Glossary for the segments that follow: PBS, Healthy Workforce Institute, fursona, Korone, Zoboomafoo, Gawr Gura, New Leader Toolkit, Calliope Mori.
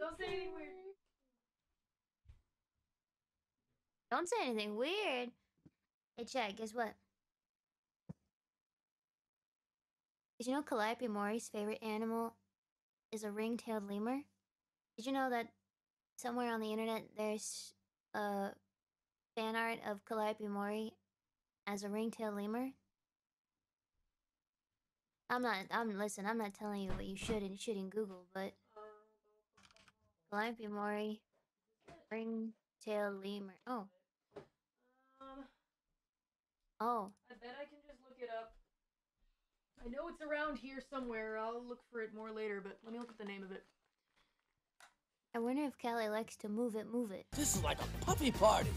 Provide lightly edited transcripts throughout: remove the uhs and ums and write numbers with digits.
Don't say anything weird. Don't say anything weird. Hey, chat, guess what? Did you know Calliope Mori's favorite animal is a ring-tailed lemur? Did you know that somewhere on the internet there's a fan art of Calliope Mori as a ring-tailed lemur? Listen, I'm not telling you what you should and shouldn't Google, but... Calliope Mori... ring-tailed lemur... Oh. Oh. I bet I can just look it up. I know it's around here somewhere, I'll look for it more later, but let me look at the name of it. I wonder if Callie likes to move it, move it. This is like a puppy party!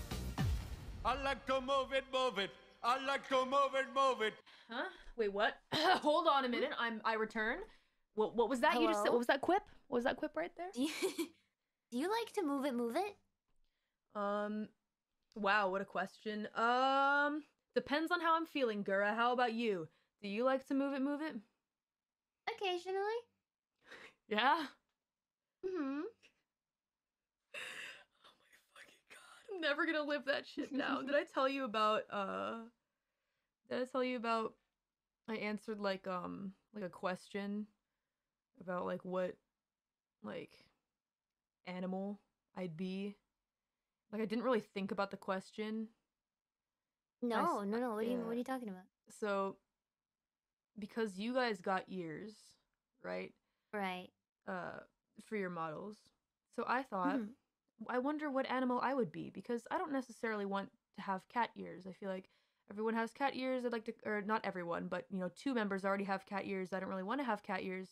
I like to move it, move it! I like to move it, move it! Huh? Wait, what? Hold on a minute. I return. What was that? Hello? You just said? What was that quip? What was that quip right there? Do you like to move it, move it? Wow, what a question. Depends on how I'm feeling, Gura. How about you? Do you like to move it, move it? Occasionally. Yeah. Mm-hmm. Oh my fucking god! I'm never gonna live that shit down. Did I tell you about I answered like a question about like what animal I'd be. Like I didn't really think about the question. No, no, no. What are you talking about? So because you guys got ears, right? Right. For your models. So I thought, I wonder what animal I would be, because I don't necessarily want to have cat ears. I feel like everyone has cat ears. I'd like to, or not everyone, but you know, two members already have cat ears. I don't really want to have cat ears,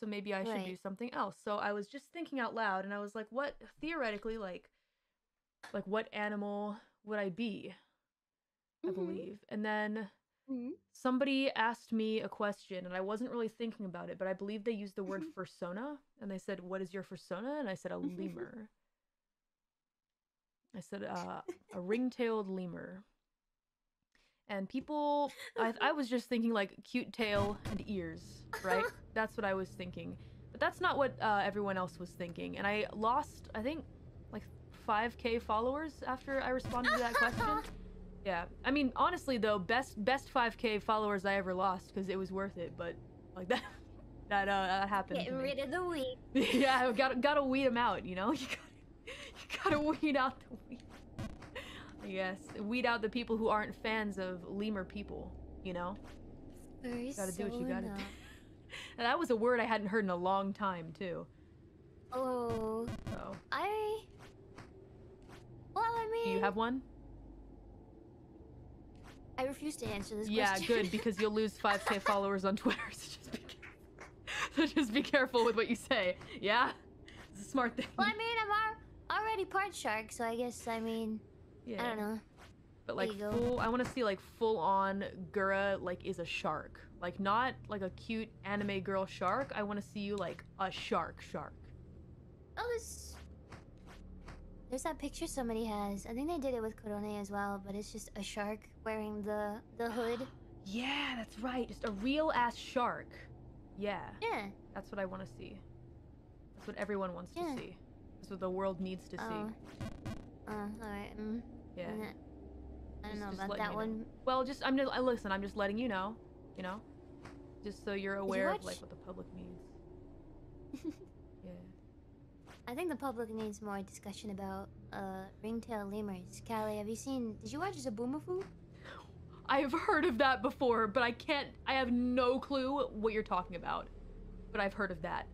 so maybe I should do something else. So I was just thinking out loud, and I was like, what theoretically, like what animal would I be? I believe, and then somebody asked me a question, and I wasn't really thinking about it, but I believe they used the word fursona, and they said, "What is your fursona?" And I said, "A lemur." I said, "A ring-tailed lemur." And people, I was just thinking like cute tail and ears, right? That's what I was thinking. But that's not what everyone else was thinking. And I lost, I think, like 5K followers after I responded to that question. Yeah. I mean, honestly though, best 5K followers I ever lost, because it was worth it. But like that happened. Get rid of the weed. Yeah, I gotta weed them out, you know? You gotta weed out the weed. Yes, weed out the people who aren't fans of lemur people, you know? You gotta do what you gotta do. And that was a word I hadn't heard in a long time, too. Oh. So. Well, I mean... Do you have one? I refuse to answer this question. Yeah, good, because you'll lose 5K followers on Twitter, so just be careful. So just be careful with what you say, yeah? It's a smart thing. Well, I mean, I'm already part shark, so I guess, I mean... Yeah. I don't know. But like full, I want to see like full on Gura like is a shark. Like not like a cute anime girl shark. I want to see you like a shark. Oh, there's that picture somebody has. I think they did it with Korone as well, but it's just a shark wearing the hood. Yeah, that's right. Just a real ass shark. Yeah. Yeah. That's what I want to see. That's what everyone wants to see. That's what the world needs to see. Alright. Yeah. I don't know about that one. Well, just listen. I'm just letting you know, you know, just so you're aware of like what the public needs. Yeah. I think the public needs more discussion about ringtail lemurs. Callie, have you seen? Did you watch Zoboomafoo? I've heard of that before, but I can't. I have no clue what you're talking about. But I've heard of that.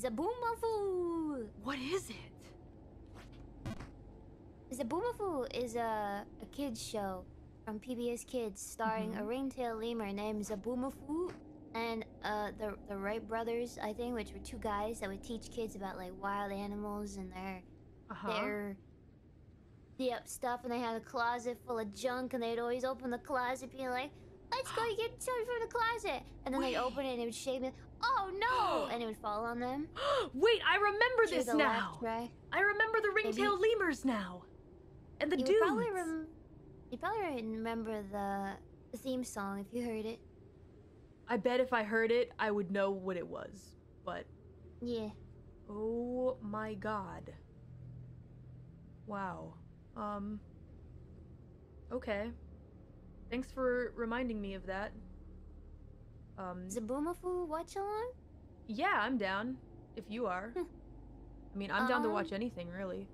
Zoboomafoo. What is it? Zoboomafoo is a kids show from PBS Kids starring a ring-tailed lemur named Zoboomafoo and the Wright brothers, I think, which were two guys that would teach kids about like wild animals and their stuff, and they had a closet full of junk, and they'd always open the closet being like, "Let's go get something from the closet," and then they'd open it and it would shake them. Oh no! And it would fall on them. Wait, I remember this now. Left, right? I remember the ring-tailed lemurs now. And the dudes. You probably remember the theme song if you heard it. I bet if I heard it, I would know what it was. But yeah, Oh my god. Wow. Okay. Thanks for reminding me of that. Zoboomafoo watch along? Yeah, I'm down. If you are. I mean, I'm down to watch anything, really.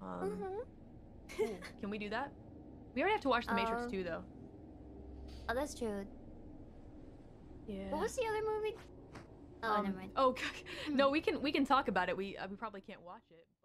Cool. Can we do that? We already have to watch The Matrix 2, though. Oh, that's true. Yeah. What was the other movie? Oh, never mind. Oh, no, we can talk about it. We probably can't watch it.